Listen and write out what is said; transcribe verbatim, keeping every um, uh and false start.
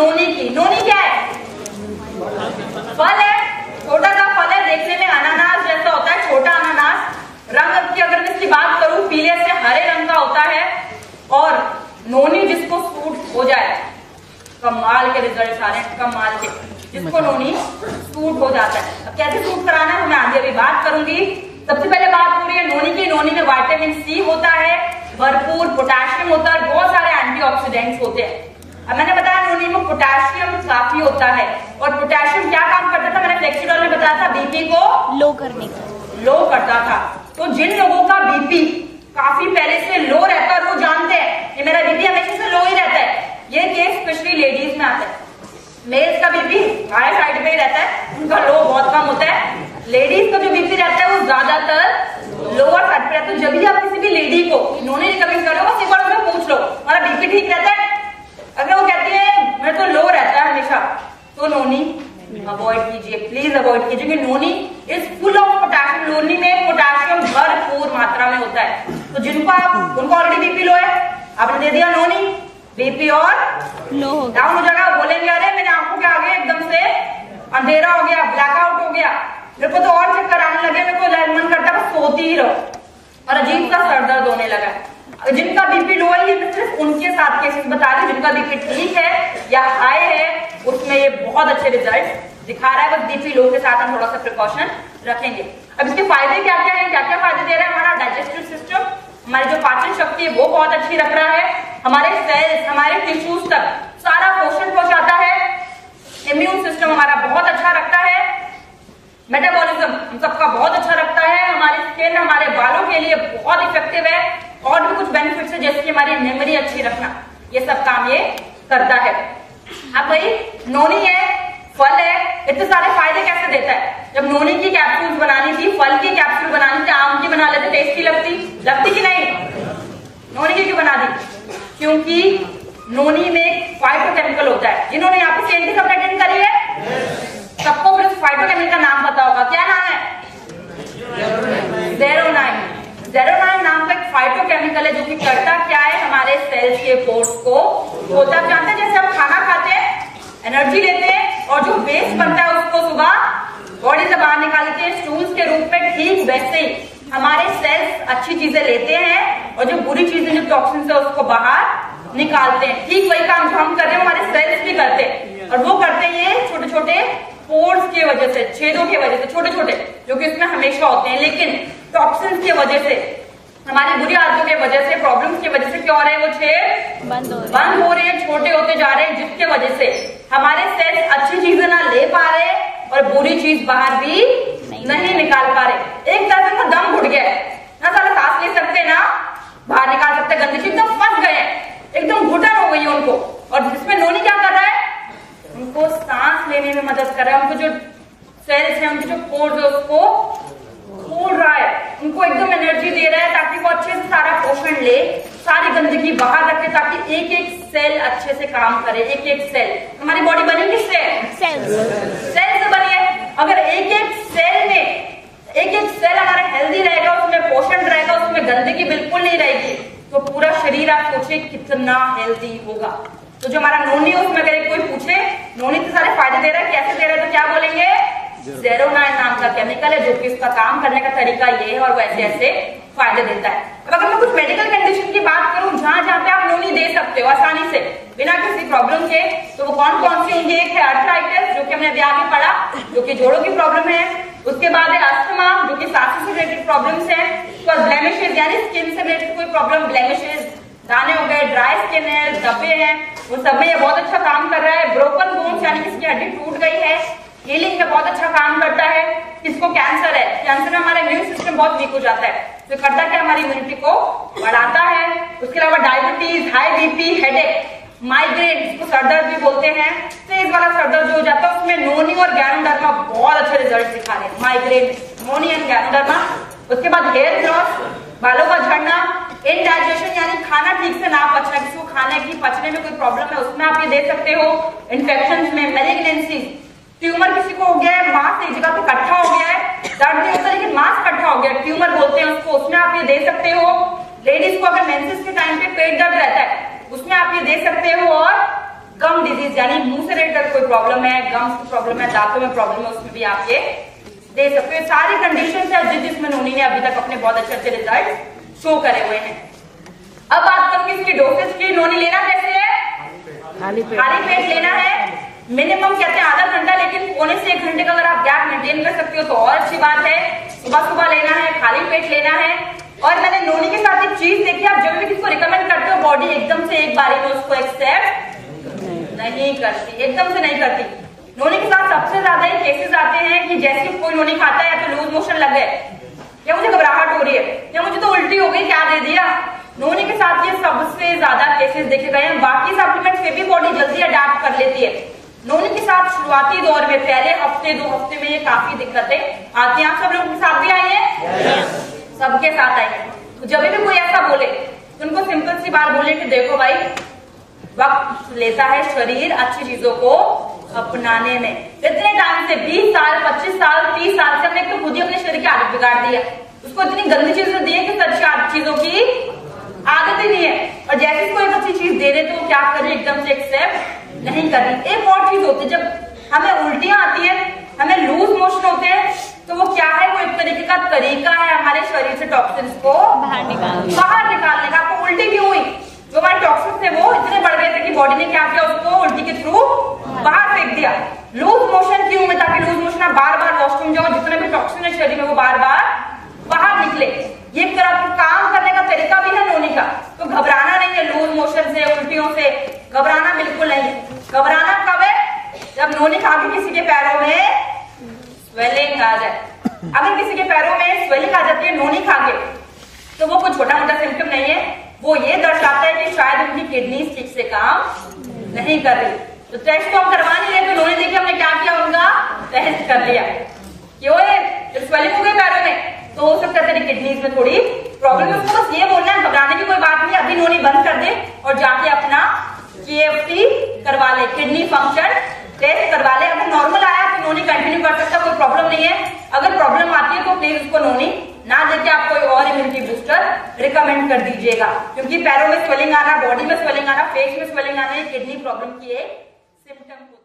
नोनी की। नोनी क्या है? फल है, छोटा सा फल है, देखने में अनानास जैसा होता है, छोटा अनानास। रंग की अगर इसकी बात करूं, पीले से हरे रंग का होता है। और नोनी जिसको सूट हो जाए, कमाल के रिजल्ट आ रहे हैं, कमाल के। जिसको नोनी सूट हो जाता है, अब कैसे सूट कराना है मैं आगे भी बात करूंगी। सबसे पहले बात हो रही है नोनी की। नोनी में विटामिन सी होता है, भरपूर पोटेशियम होता है, बहुत सारे एंटीऑक्सीडेंट्स होते हैं। अब मैंने बताया नोनी में पोटेशियम काफी होता है। और पोटेशियम क्या काम करता था? मैंने फ्लेक्सीडोल में बताया था, बीपी को लो करने का, लो करता था। तो जिन लोगों का बीपी काफी पहले से लो रहता है, वो जानते हैं मेरा बीपी हमेशा से लो ही रहता है, ये केस स्पेशली लेडीज में आता है। मेल्स का बीपी हाई साइड पे ही रहता है, उनका लो बहुत कम होता है। लेडीज का जो बीपी रहता है वो ज्यादातर लोअर साइड पे रहता है। जब भी आप किसी भी लेडी को इन्होंने रिकमेंड करो, बस एक बार उन्हें पूछ लो हमारा बीपी ठीक रहता है। अगर वो कहती है मेरे तो लो रहता है हमेशा, तो नोनी अवॉइड कीजिए, प्लीज अवॉइड कीजिए, क्योंकि noni is full of potassium. Noni में पोटेशियम भरपूर मात्रा में होता है। तो जिनको आप उनको ऑलरेडी बीपी लो है, आपने दे दिया नोनी, बीपी और लो डाउन हो जाएगा। बोलेंगे अरे मेरे आंखों के आगे एकदम से अंधेरा हो गया, ब्लैकआउट हो गया, मेरे को तो और चक्कर आने लगे, मेरे को मन करता है सोती ही रहो, और अजीब सा सर दर्द होने लगा। जिनका बीपी लो है, ये सिर्फ उनके साथ केसेस बता रही हूँ। जिनका बीपी ठीक है या हाई है, उसमें ये बहुत अच्छे रिजल्ट दिखा रहा है। बस बीपी लो के साथ हम थोड़ा सा प्रिकॉशन रखेंगे। अब इसके फायदे क्या क्या है, क्या क्या फायदे दे रहा है? हमारा डाइजेस्टिव सिस्टम, हमारी जो पाचन शक्ति है वो बहुत अच्छी रख रहा है। हमारे सेल्स, हमारे टिश्यूज तक सारा पोषण पहुंचाता है। इम्यून सिस्टम हमारा बहुत अच्छा रखता है। मेटाबॉलिज्म हम सबका बहुत अच्छा रखता है। हमारी स्किन, हमारे बालों के लिए बहुत इफेक्टिव है। और भी कुछ बेनिफिट्स है, जैसे कि हमारी मेमोरी अच्छी रखना, ये सब काम ये करता है। अब भाई नोनी है, फल है, इतने सारे फायदे कैसे देता है? जब नोनी की कैप्सूल बनानी थी, फल की कैप्सूल बनानी थी, आम की बना लेते, टेस्टी लगती लगती कि नहीं? नोनी की क्यों बना दी? क्योंकि नोनी में फाइटोकेमिकल होता है। जिन्होंने यहाँ पे सीएनटी सप्लाई अटेंड करी है, सबको फिर उस फाइटोकेमिकल का नाम पता होगा। क्या नाम है? ज़ेरोनाइन। ज़ेरोनाइन नाम का एक फाइटोकेमिकल है, जो की करता क्या है, हमारे सेल्स के पोर्स को होता जानते हैं। जैसे हम खाना खाते हैं, एनर्जी लेते हैं, और जो वेस्ट बनता है उसको सुबह बॉडी से बाहर निकालते हैं स्टूल्स के रूप में। ठीक वैसे ही हमारे सेल्स अच्छी चीजें लेते हैं और जो बुरी चीजें, जो टॉक्सिन है, उसको बाहर निकालते हैं। ठीक वही काम जो हम कर रहे हैं हमारे सेल्स भी करते हैं, और वो करते हैं ये छोटे छोटे पोर्स की वजह से, छेदों की वजह से, छोटे छोटे जो कि उसमें हमेशा होते हैं। लेकिन टॉक्सिन की वजह से, हमारी बुरी आदतों की वजह से, प्रॉब्लम्स की वजह से क्या हो रहे हैं, वो छेद बंद हो रहे हैं, छोटे होते जा रहे हैं, जिसके वजह से हमारे सेल्स अच्छी चीजें ना ले पा रहे और बुरी चीज बाहर भी नहीं, नहीं निकाल पा रहे। एक तरह से दम घुट गया है ना, सारा सांस ले सकते ना बाहर निकाल सकते, गंदी चीज एकदम फंस गए, एकदम घुटन हो गई है उनको। और इसमें नोनी क्या कर रहा है, उनको सांस लेने में मदद कर रहा है। उनको जो सेल्स है, उनके जो पोर्स है, उसको खोल रहा है, उनको एकदम एनर्जी दे रहा है, ताकि वो अच्छे से सारा पोषण ले, सारी गंदगी बाहर रखे, ताकि एक एक सेल अच्छे से काम करे। एक एक सेल हमारी बॉडी बनी किससे? सेल सेल से बनी है। अगर एक एक सेल में, एक एक सेल हमारा हेल्दी रहेगा, उसमें पोषण रहेगा, उसमें गंदगी बिल्कुल नहीं रहेगी, तो पूरा शरीर आप सोचिए कितना हेल्दी होगा। तो जो हमारा नोनी है, उसमें अगर कोई पूछे नोनी तो सारे फायदे दे रहा है, कैसे दे रहा है, तो क्या बोलेंगे? ज़ेरोनाइन नाम का केमिकल है, जो कि इसका काम करने का तरीका ये है, और वो ऐसे ऐसे फायदे देता है। अब अगर मैं कुछ मेडिकल कंडीशन की बात करूं, जहां जहां पे आप नोनी दे सकते हो आसानी से बिना किसी प्रॉब्लम के, तो वो कौन कौन सी होंगी? एक है अर्थराइटिस, जो कि हमने अभी आगे पढ़ा, जो कि जोड़ों की प्रॉब्लम है। उसके बाद है अस्थमा, जो की सांसों से रिलेटेड प्रॉब्लम है। तो ब्लेमिशेज यानी स्किन से रिलेटेड कोई प्रॉब्लम, ब्लेमिशेज दाने हो गए, ड्राई स्किन है, धब्बे हैं, उन सब में ये बहुत अच्छा काम कर रहा है। ब्रोकन बोन्स यानी किसकी हड्डी टूट गई है, हीलिंग का बहुत अच्छा काम करता है। इसको कैंसर है, कैंसर में हमारा इम्यून सिस्टम बहुत वीक हो जाता है, तो करता है कि हमारी इम्यूनिटी को बढ़ाता है। उसके अलावा diabetes, high BP, headache, migraine, इसको सरदर्द भी बोलते हैं, तो इस वाला सरदर्द जो हो जाता है, उसमें नोनी और गैनोडर्मा बहुत अच्छे रिजल्ट दिखा रहे हैं। Migraine, noni and ganoderma. उसके बाद हेयर लॉस, बालों का झड़ना, इनडाइजेशन यानी खाना ठीक से ना पचना, किसी को खाने की पचने में कोई प्रॉब्लम है, उसमें आप ये दे सकते हो। इन्फेक्शन में, मेलिग्नेंसी, ट्यूमर किसी को हो गया है, मांस एक जगह पे इकट्ठा हो गया है, दर्द नहीं होता लेकिन मांस इकट्ठा हो गया, ट्यूमर बोलते हैं उसको, उसमें आप ये दे सकते हो। लेडीज को अगर मेंसेस के टाइम पे पेट दर्द रहता है, उसमें आप ये दे सकते हो। और गम डिजीज यानी मुंह से रिलेटेड कोई प्रॉब्लम है, गम्स की प्रॉब्लम है, दांतों में प्रॉब्लम है, उसमें भी आप ये दे सकते हो। सारी कंडीशन है जिस जिसमें नोनी ने अभी तक अपने बहुत अच्छे अच्छे रिजल्ट शो करे हुए हैं। अब बात करेंगे इसकी डोसेज की। नोनी लेना कैसे है? खाली पेट, खाली पेट लेना है। मिनिमम कहते हैं आधा घंटा, लेकिन पौने से एक घंटे का अगर आप गैप मेंटेन कर सकते हो तो और अच्छी बात है। सुबह सुबह लेना है, खाली पेट लेना है। और मैंने नोनी के साथ एक चीज देखी, आप जब भी किसको रिकमेंड करते हो बॉडी एकदम से एक बारी में उसको एक्सेप्ट नहीं करती, एकदम से नहीं करती। नोनी के साथ सबसे ज्यादा ये केसेस आते हैं कि जैसे कोई नोनी खाता है तो लूज मोशन लग गए, या मुझे घबराहट हो रही है, या मुझे तो उल्टी हो गई, क्या दे दिया। नोनी के साथ ये सबसे ज्यादा केसेस देखे गए हैं। बाकी सप्लीमेंट से भी बॉडी जल्दी अडैप्ट कर लेती है। नोनी के साथ शुरुआती दौर में पहले हफ्ते दो हफ्ते में ये काफी दिक्कतें आती हैं। आप सब लोगों के साथ भी आई है? सबके साथ आई है। तो जब भी कोई ऐसा बोले तो उनको सिंपल सी बात बोले कि देखो भाई, वक्त लेता है शरीर अच्छी चीजों को अपनाने में। इतने टाइम से बीस साल पच्चीस साल तीस साल से हमने तो खुद ही अपने शरीर की आदत बिगाड़ दी है, उसको इतनी गंदी चीजें दी है कि सच चीजों की आदत ही नहीं है। और जैसे इसको एक अच्छी चीज दे रहे तो क्या करें, एकदम से एक्सेप्ट नहीं करनी। एक और चीज होती है, जब हमें उल्टियां आती है, हमें लूज मोशन होते हैं, तो वो क्या है, वो एक तरीके का तरीका है हमारे शरीर से टॉक्सिन को बाहर निकालने बाहर निकालने का। आपको उल्टी भी हुई, जो हमारे टॉक्सिन थे वो इतने बढ़ गए थे कि बॉडी ने क्या किया, उसको उल्टी के थ्रू बाहर फेंक दिया। लूज मोशन क्यों में, ताकि लूज मोशन बार बार वॉशरूम जाओ, जितने भी टॉक्सिन है शरीर में वो बार बार बाहर निकले। ये काम करने का तरीका भी है नोनी का। तो घबराना नहीं है लूज मोशन से, उल्टियों से घबराना बिल्कुल नहीं है। घबराना कब है, जब नोनी खा के किसी के पैरों में स्वेलिंग आ जाए। अगर किसी के पैरों में स्वेलिंग आ जाती है नोनी खा के, तो वो कुछ छोटा मोटा सिम्टम नहीं है, वो ये दर्शाता है कि शायद उनकी किडनी ठीक से काम नहीं कर रही। तो टेस्ट को हम करवा नहीं रहे, तो उन्होंने देखिए हमने क्या किया, उनका टेस्ट कर लिया कि वो स्वेलिंग हो गई पैरों में, तो हो सकता है तेरी किडनीज में थोड़ी प्रॉब्लम है। उसको बस ये बोलना है, घबराने की कोई बात नहीं, अभी नोनी बंद कर दे और जाके अपना के एफ टी करवा ले, किडनी फंक्शन टेस्ट करवा ले। अगर नॉर्मल आया तो नोनी कंटिन्यू कर सकता, कोई प्रॉब्लम नहीं है। अगर प्रॉब्लम आती है तो प्लीज उसको नोनी ना देके आप कोई और इम्यूनिटी बूस्टर रिकमेंड कर दीजिएगा, क्योंकि पैरों में स्वेलिंग आना, बॉडी में स्वेलिंग आना, फेस में स्वेलिंग आना, ये किडनी प्रॉब्लम की एक सिम्टम